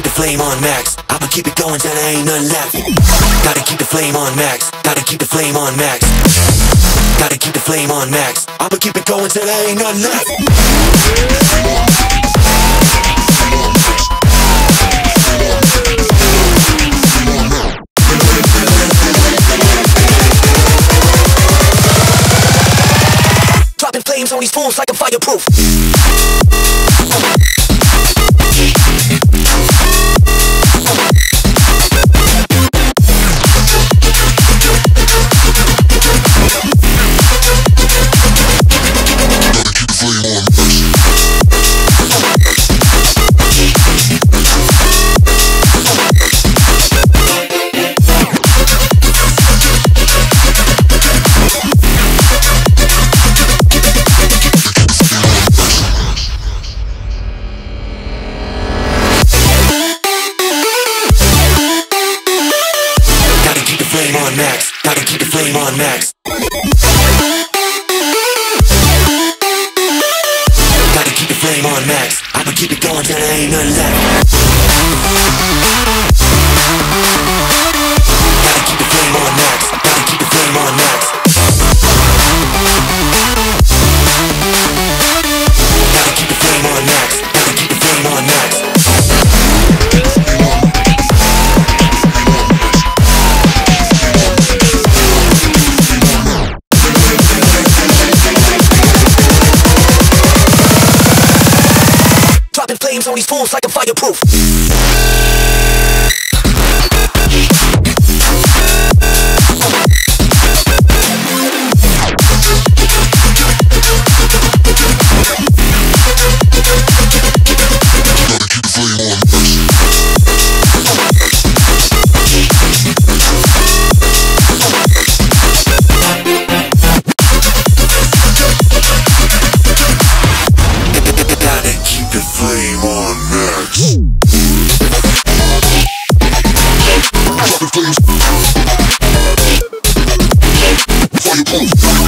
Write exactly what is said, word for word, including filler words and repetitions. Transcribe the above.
keep the flame on max. I'ma keep it going till there ain't nothing left. Gotta keep the flame on max. Gotta keep the flame on max. Gotta keep the flame on max. I'ma keep it going till there ain't nothing left. On these fools like I'm fireproof. Max, gotta keep the flame on max. Gotta keep the flame on max. I'ma keep it going till there ain't nothing left. Gotta keep the flame on max. Gotta keep the flame on max. Gotta keep the flame on max. Gotta keep the flame on max. Flames on these fools like I'm fireproof. Please. Fire proof.